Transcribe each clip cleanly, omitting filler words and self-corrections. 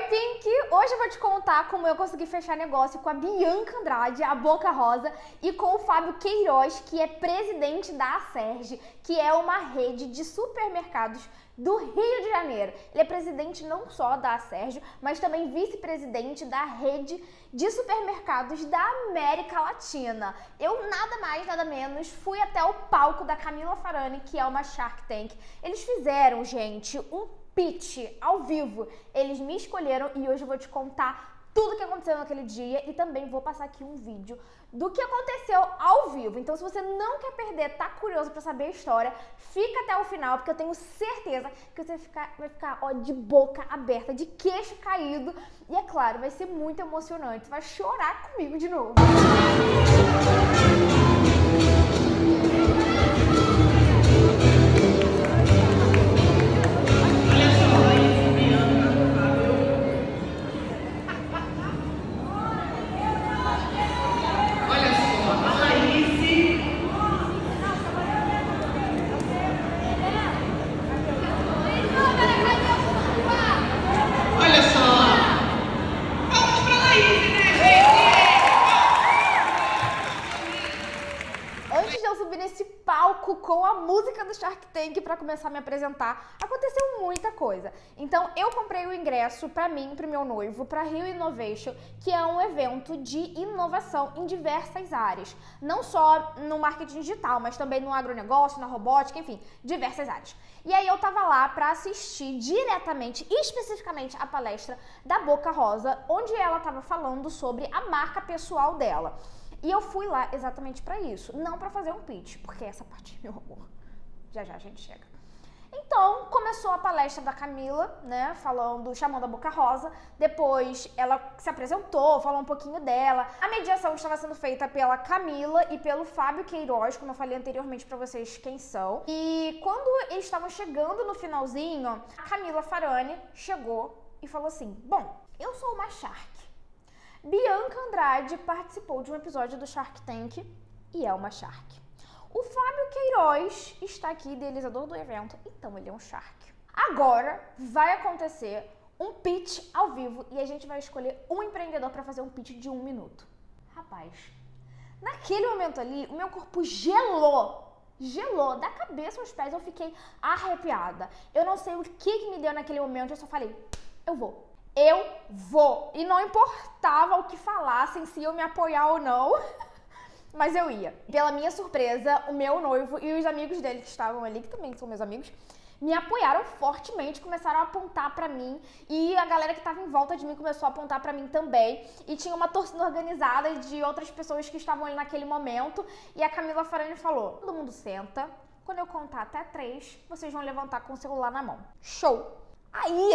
Oi, Pink! Hoje eu vou te contar como eu consegui fechar negócio com a Bianca Andrade, a Boca Rosa, e com o Fábio Queiroz, que é presidente da Asserj, que é uma rede de supermercados do Rio de Janeiro. Ele é presidente não só da Asserj, mas também vice-presidente da rede de supermercados da América Latina. Eu nada mais, nada menos, fui até o palco da Camila Farani, que é uma Shark Tank. Eles fizeram, gente, um pitch ao vivo. Eles me escolheram e hoje eu vou te contar tudo o que aconteceu naquele dia e também vou passar aqui um vídeo do que aconteceu ao vivo. Então, se você não quer perder, tá curioso pra saber a história, fica até o final, porque eu tenho certeza que você vai ficar ó, de boca aberta, de queixo caído. E é claro, vai ser muito emocionante. Você vai chorar comigo de novo. Com a música do Shark Tank para começar a me apresentar, aconteceu muita coisa. Então eu comprei o ingresso para mim, para o meu noivo, para Rio Innovation, que é um evento de inovação em diversas áreas, não só no marketing digital, mas também no agronegócio, na robótica, enfim, diversas áreas. E aí eu tava lá para assistir diretamente, especificamente, a palestra da Boca Rosa, onde ela tava falando sobre a marca pessoal dela. E eu fui lá exatamente pra isso, não pra fazer um pitch, porque essa parte é meu amor. Já já a gente chega. Então, começou a palestra da Camila, né, chamando a Boca Rosa. Depois ela se apresentou, falou um pouquinho dela. A mediação estava sendo feita pela Camila e pelo Fábio Queiroz, como eu falei anteriormente pra vocês quem são. E quando eles estavam chegando no finalzinho, a Camila Farani chegou e falou assim: bom, eu sou uma Shark. Bianca Andrade participou de um episódio do Shark Tank e é uma Shark. O Fábio Queiroz está aqui, idealizador do evento, então ele é um Shark. Agora vai acontecer um pitch ao vivo e a gente vai escolher um empreendedor para fazer um pitch de 1 minuto. Rapaz, naquele momento ali, o meu corpo gelou. Gelou, da cabeça aos pés, eu fiquei arrepiada. Eu não sei o que me deu naquele momento, eu só falei, eu vou. Eu vou! E não importava o que falassem, se eu me apoiar ou não, mas eu ia. Pela minha surpresa, o meu noivo e os amigos dele que estavam ali, que também são meus amigos, me apoiaram fortemente, começaram a apontar pra mim e a galera que estava em volta de mim começou a apontar pra mim também. E tinha uma torcida organizada de outras pessoas que estavam ali naquele momento e a Camila Farani falou, todo mundo senta, quando eu contar até 3, vocês vão levantar com o celular na mão. Show! Aí...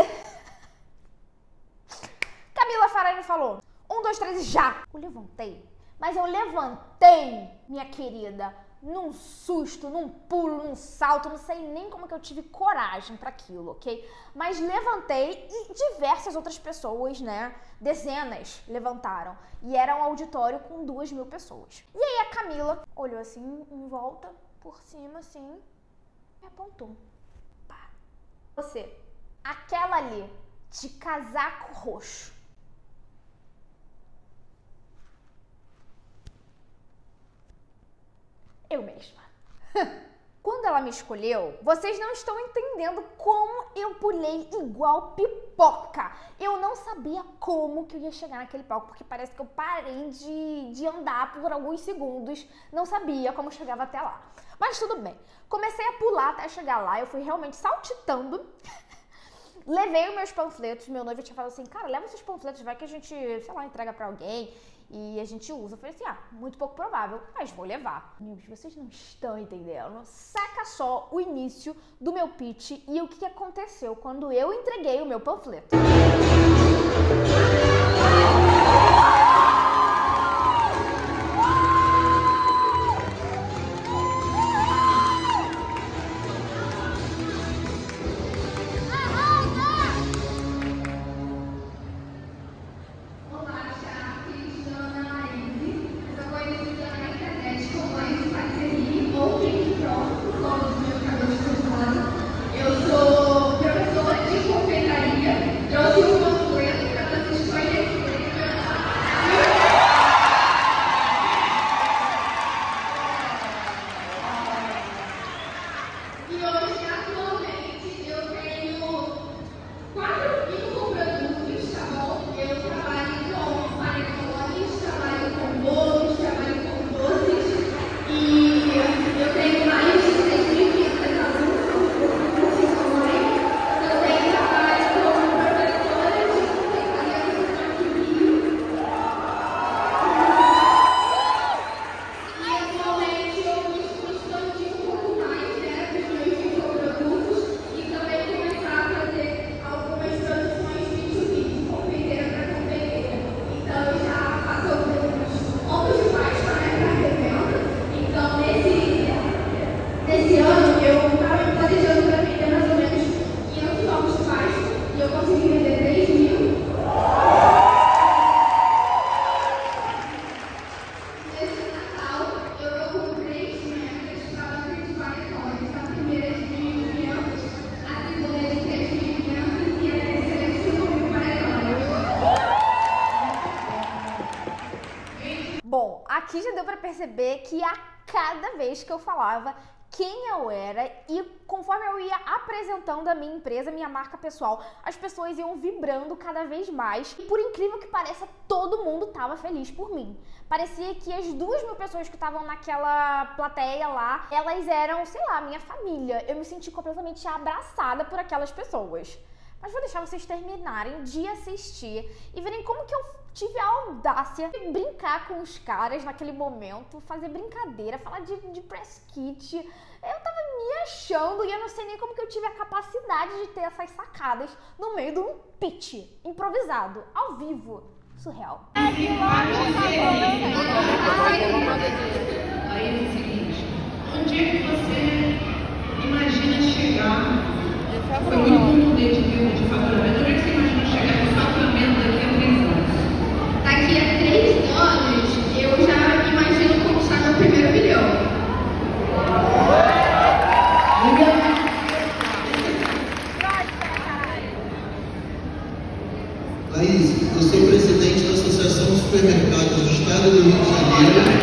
Camila Farani falou, 1, 2, 3 e já! Eu levantei, mas eu levantei, minha querida, num susto, num pulo, num salto, não sei nem como que eu tive coragem para aquilo, ok? Mas levantei e diversas outras pessoas, né, dezenas levantaram. E era um auditório com 2.000 pessoas. E aí a Camila olhou assim, em volta, por cima assim, e apontou. Pá. Você, aquela ali, de casaco roxo. Eu mesma. Quando ela me escolheu, vocês não estão entendendo como eu pulei igual pipoca. Eu não sabia como que eu ia chegar naquele palco, porque parece que eu parei de andar por alguns segundos. Não sabia como eu chegava até lá. Mas tudo bem. Comecei a pular até chegar lá. Eu fui realmente saltitando. Levei os meus panfletos. Meu noivo tinha falado assim, cara, leva esses panfletos, vai que a gente, sei lá, entrega pra alguém. E a gente usa. Eu falei assim, ah, muito pouco provável, mas vou levar. Amigos, vocês não estão entendendo. Saca só o início do meu pitch e o que aconteceu quando eu entreguei o meu panfleto. Eu sou professora de confeitaria, trouxe uma coisa aqui já deu pra perceber que a cada vez que eu falava quem eu era e conforme eu ia apresentando a minha empresa, minha marca pessoal, as pessoas iam vibrando cada vez mais. E por incrível que pareça, todo mundo estava feliz por mim. Parecia que as 2.000 pessoas que estavam naquela plateia lá, elas eram, sei lá, minha família. Eu me senti completamente abraçada por aquelas pessoas. Mas vou deixar vocês terminarem de assistir e verem como que eu tive a audácia de brincar com os caras naquele momento, fazer brincadeira, falar de press kit. Eu tava me achando e eu não sei nem como que eu tive a capacidade de ter essas sacadas no meio de um pitch improvisado, ao vivo, surreal. Aí é o seguinte, onde é que você imagina chegar? Foi muito bom poder te ver de favor, mas onde é que você imagina chegar com o faturamento daqui a 3 anos? Daqui a 3 anos, eu já imagino conquistar meu primeiro milhão. Laís, eu sou presidente da Associação de Supermercados do Estado do Rio de Janeiro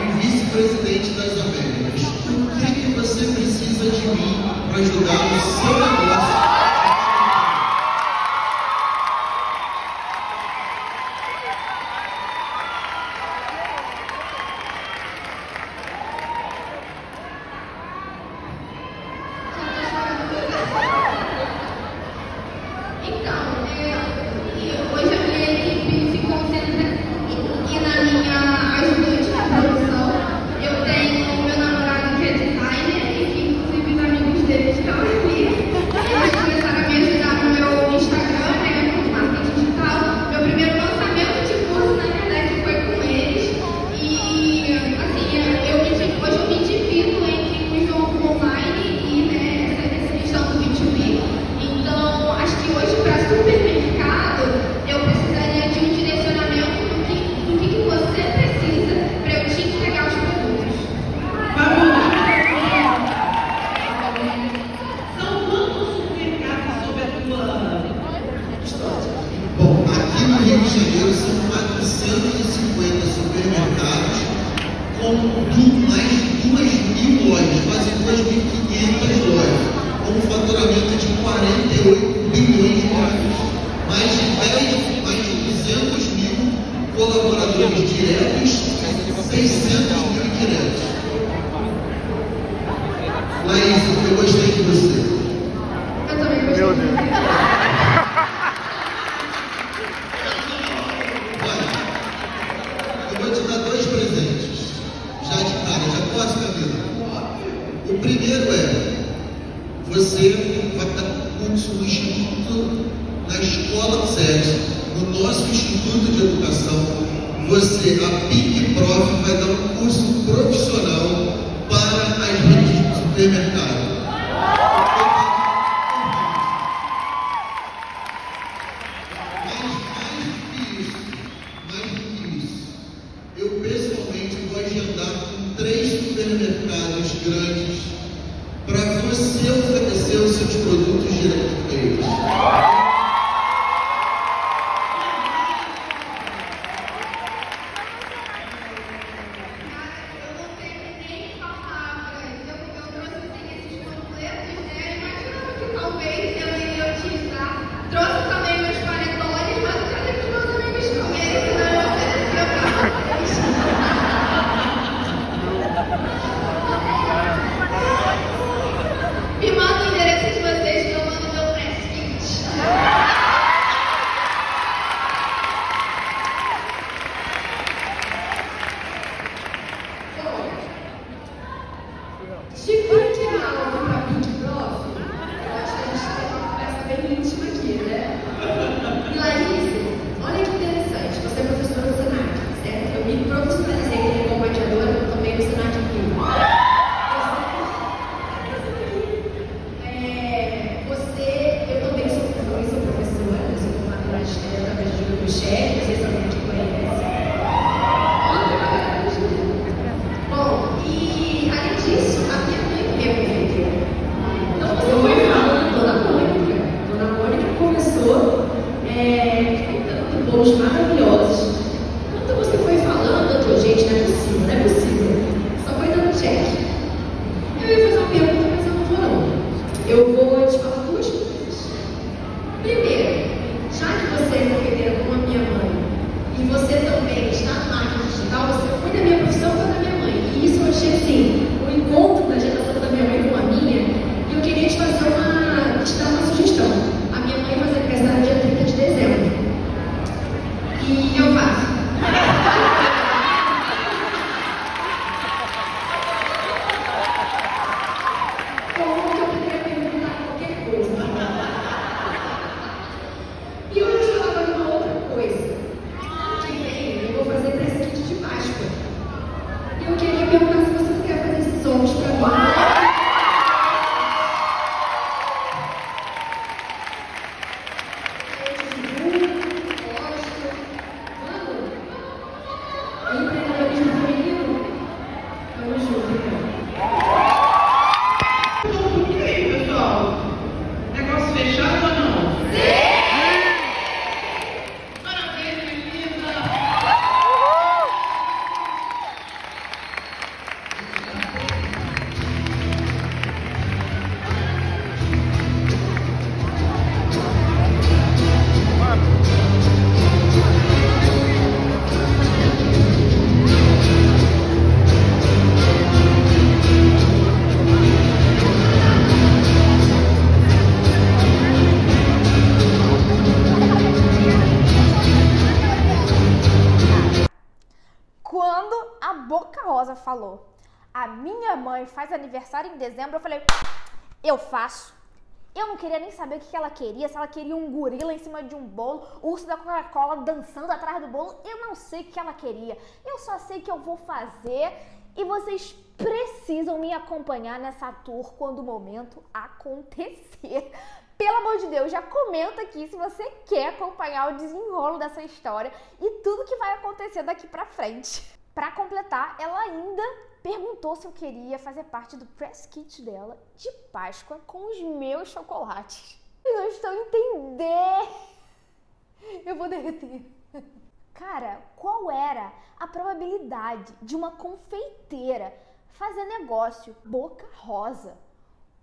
e vice-presidente das Américas. Por que você precisa de mim para ajudar no seu negócio? Maravilhosos. Quando você foi falar Primeiro, já que você é empreendedora como a minha mãe, e você também está no marketing digital, você foi da minha profissão foi da minha mãe. E isso eu achei assim, um encontro da geração da minha mãe com a minha, e eu queria te dar uma sugestão. A minha mãe faz aniversário dia 30 de dezembro. E eu faço. Falou, a minha mãe faz aniversário em dezembro, eu falei, eu faço. Eu não queria nem saber o que ela queria, se ela queria um gorila em cima de um bolo, o urso da Coca-Cola dançando atrás do bolo, eu não sei o que ela queria, eu só sei que eu vou fazer e vocês precisam me acompanhar nessa tour quando o momento acontecer. Pelo amor de Deus, já comenta aqui se você quer acompanhar o desenrolo dessa história e tudo que vai acontecer daqui pra frente. Para completar, ela ainda perguntou se eu queria fazer parte do press kit dela de Páscoa com os meus chocolates. Eu não estou entendendo. Eu vou derreter. Cara, qual era a probabilidade de uma confeiteira fazer negócio Boca Rosa?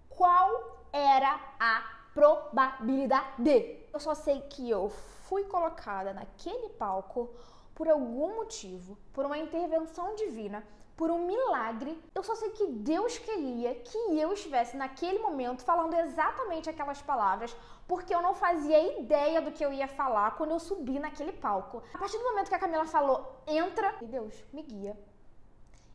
Qual era a probabilidade? Eu só sei que eu fui colocada naquele palco por algum motivo, por uma intervenção divina, por um milagre. Eu só sei que Deus queria que eu estivesse naquele momento falando exatamente aquelas palavras, porque eu não fazia ideia do que eu ia falar quando eu subi naquele palco. A partir do momento que a Camila falou, entra, e Deus me guia.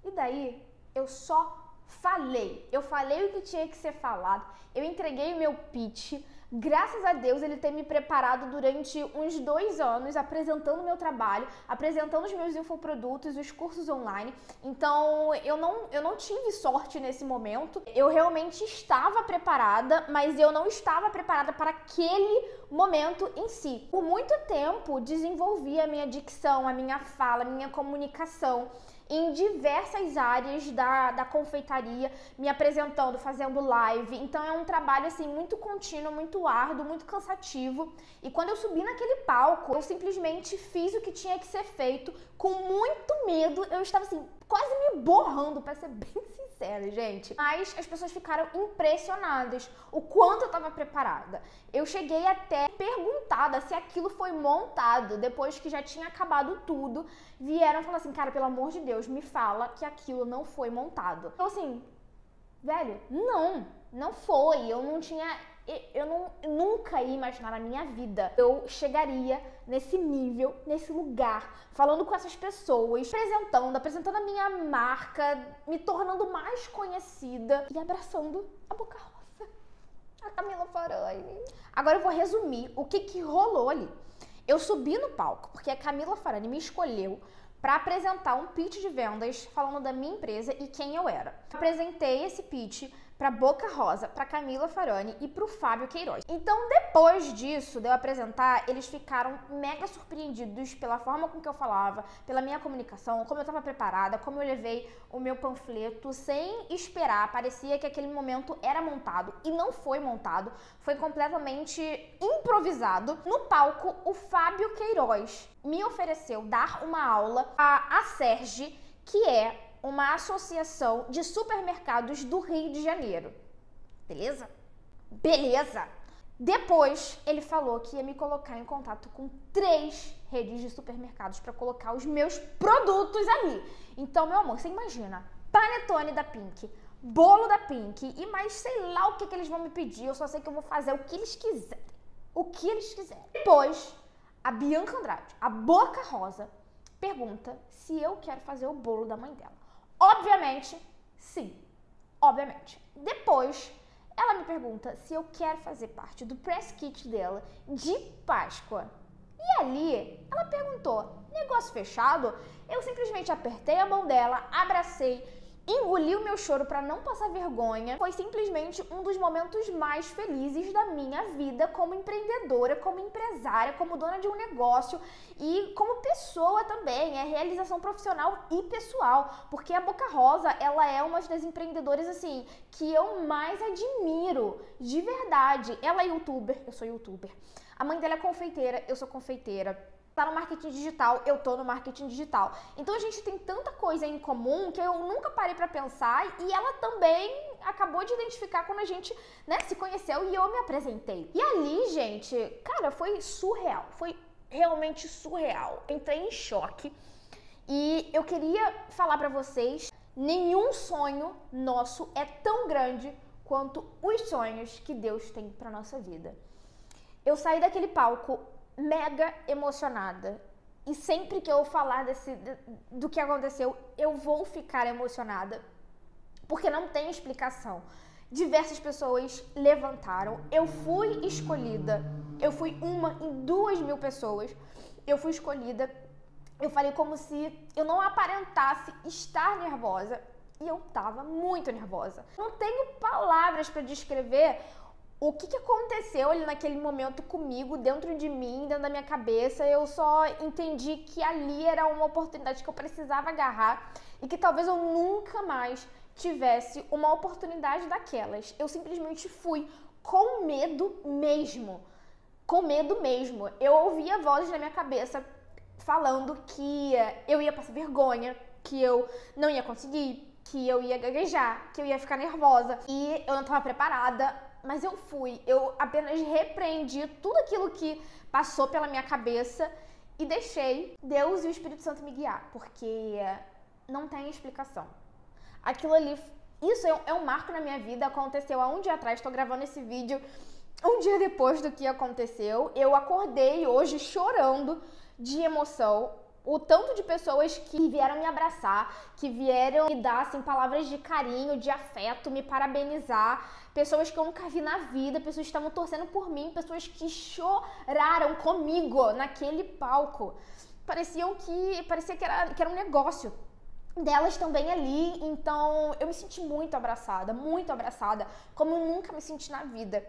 E daí, eu só falei. Eu falei o que tinha que ser falado, eu entreguei o meu pitch. Graças a Deus ele ter me preparado durante uns 2 anos, apresentando o meu trabalho, apresentando os meus infoprodutos, os cursos online. Então eu não tive sorte nesse momento. Eu realmente estava preparada, mas eu não estava preparada para aquele momento em si. Por muito tempo desenvolvi a minha dicção, a minha fala, a minha comunicação em diversas áreas da confeitaria, me apresentando, fazendo live. Então é um trabalho assim muito contínuo, muito árduo, muito cansativo. E quando eu subi naquele palco, eu simplesmente fiz o que tinha que ser feito, com muito medo. Eu estava assim, quase me borrando, para ser bem sincera, gente. Mas as pessoas ficaram impressionadas o quanto eu estava preparada. Eu cheguei até perguntada se aquilo foi montado. Depois que já tinha acabado tudo, vieram falar assim, cara, pelo amor de Deus, me fala que aquilo não foi montado. Então assim, velho, não foi. Eu nunca ia imaginar na minha vida eu chegaria nesse nível, nesse lugar, falando com essas pessoas, apresentando a minha marca, me tornando mais conhecida e abraçando a Boca Rosa, a Camila Farani. Agora eu vou resumir o que rolou ali. Eu subi no palco porque a Camila Farani me escolheu para apresentar um pitch de vendas falando da minha empresa e quem eu era. Apresentei esse pitch para Boca Rosa, para Camila Farani e para o Fábio Queiroz. Então, depois disso, de eu apresentar, eles ficaram mega surpreendidos pela forma com que eu falava, pela minha comunicação, como eu estava preparada, como eu levei o meu panfleto sem esperar. Parecia que aquele momento era montado e não foi montado, foi completamente improvisado. No palco, o Fábio Queiroz me ofereceu dar uma aula à Asserj, que é uma associação de supermercados do Rio de Janeiro. Beleza? Beleza! Depois, ele falou que ia me colocar em contato com 3 redes de supermercados para colocar os meus produtos ali. Então, meu amor, você imagina, panetone da Pink, bolo da Pink e mais sei lá o que eles vão me pedir. Eu só sei que eu vou fazer o que eles quiserem. O que eles quiserem. Depois, a Bianca Andrade, a Boca Rosa, pergunta se eu quero fazer o bolo da mãe dela. Obviamente, sim. Obviamente. Depois, ela me pergunta se eu quero fazer parte do press kit dela de Páscoa. E ali, ela perguntou, negócio fechado? Eu simplesmente apertei a mão dela, abracei, engoli o meu choro para não passar vergonha. Foi simplesmente um dos momentos mais felizes da minha vida como empreendedora, como empresária, como dona de um negócio e como pessoa também. É realização profissional e pessoal, porque a Boca Rosa, ela é uma das empreendedoras assim que eu mais admiro, de verdade. Ela é youtuber, eu sou youtuber. A mãe dela é confeiteira, eu sou confeiteira. Tá no marketing digital, eu tô no marketing digital. Então a gente tem tanta coisa em comum que eu nunca parei pra pensar e ela também acabou de identificar quando a gente, né, se conheceu e eu me apresentei. E ali, gente, cara, foi surreal. Foi realmente surreal. Entrei em choque e eu queria falar pra vocês, nenhum sonho nosso é tão grande quanto os sonhos que Deus tem pra nossa vida. Eu saí daquele palco mega emocionada. E sempre que eu falar do que aconteceu, eu vou ficar emocionada. Porque não tem explicação. Diversas pessoas levantaram. Eu fui escolhida. Eu fui uma em 2.000 pessoas. Eu fui escolhida. Eu falei como se eu não aparentasse estar nervosa. E eu tava muito nervosa. Não tenho palavras para descrever o que aconteceu ali naquele momento comigo, dentro de mim, dentro da minha cabeça. Eu só entendi que ali era uma oportunidade que eu precisava agarrar e que talvez eu nunca mais tivesse uma oportunidade daquelas. Eu simplesmente fui com medo mesmo. Com medo mesmo. Eu ouvia vozes na minha cabeça falando que eu ia passar vergonha, que eu não ia conseguir, que eu ia gaguejar, que eu ia ficar nervosa. E eu não estava preparada. Mas eu fui, eu apenas repreendi tudo aquilo que passou pela minha cabeça e deixei Deus e o Espírito Santo me guiar, porque não tem explicação. Aquilo ali, isso é um marco na minha vida, aconteceu há um dia atrás, estou gravando esse vídeo um dia depois do que aconteceu. Eu acordei hoje chorando de emoção. O tanto de pessoas que vieram me abraçar, que vieram me dar assim, palavras de carinho, de afeto, me parabenizar. Pessoas que eu nunca vi na vida, pessoas que estavam torcendo por mim, pessoas que choraram comigo naquele palco. Parecia que era um negócio delas também ali. Então eu me senti muito abraçada, como eu nunca me senti na vida.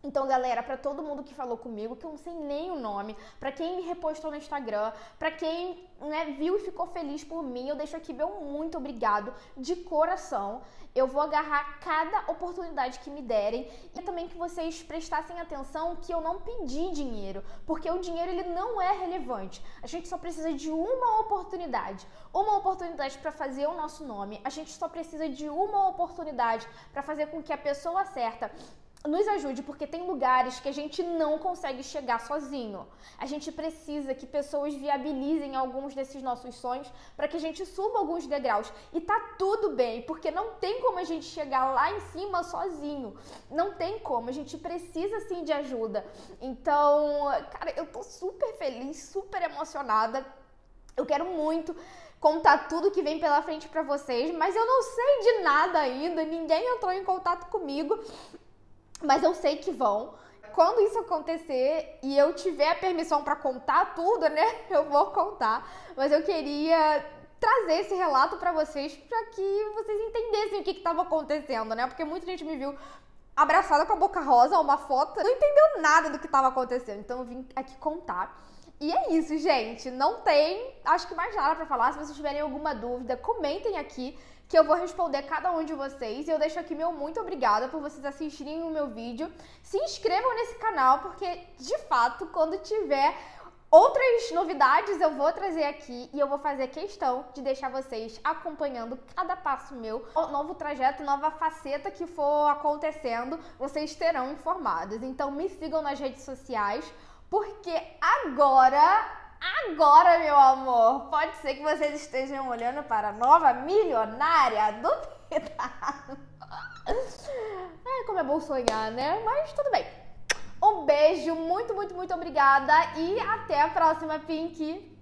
Então, galera, pra todo mundo que falou comigo, que eu não sei nem o nome, pra quem me repostou no Instagram, pra quem, né, viu e ficou feliz por mim, eu deixo aqui meu muito obrigado de coração. Eu vou agarrar cada oportunidade que me derem e também que vocês prestassem atenção que eu não pedi dinheiro, porque o dinheiro ele não é relevante. A gente só precisa de uma oportunidade pra fazer o nosso nome. A gente só precisa de uma oportunidade pra fazer com que a pessoa certa nos ajude, porque tem lugares que a gente não consegue chegar sozinho. A gente precisa que pessoas viabilizem alguns desses nossos sonhos para que a gente suba alguns degraus. E tá tudo bem, porque não tem como a gente chegar lá em cima sozinho. Não tem como, a gente precisa sim de ajuda. Então, cara, eu tô super feliz, super emocionada. Eu quero muito contar tudo que vem pela frente para vocês, mas eu não sei de nada ainda, ninguém entrou em contato comigo. Mas eu sei que vão. Quando isso acontecer e eu tiver a permissão para contar tudo, né? Eu vou contar. Mas eu queria trazer esse relato para vocês, para que vocês entendessem o que estava acontecendo, né? Porque muita gente me viu abraçada com a Boca Rosa, uma foto, não entendeu nada do que estava acontecendo. Então eu vim aqui contar. E é isso, gente. Não tem, acho que mais nada para falar. Se vocês tiverem alguma dúvida, comentem aqui, que eu vou responder cada um de vocês. E eu deixo aqui meu muito obrigada por vocês assistirem o meu vídeo. Se inscrevam nesse canal, porque de fato, quando tiver Outras novidades eu vou trazer aqui e eu vou fazer questão de deixar vocês acompanhando cada passo meu, novo trajeto, nova faceta que for acontecendo, vocês terão informados. Então me sigam nas redes sociais, porque agora, meu amor, pode ser que vocês estejam olhando para a nova milionária do pedaço. Ai, como é bom sonhar, né? Mas tudo bem. Um beijo, muito, muito, muito obrigada e até a próxima, Pink!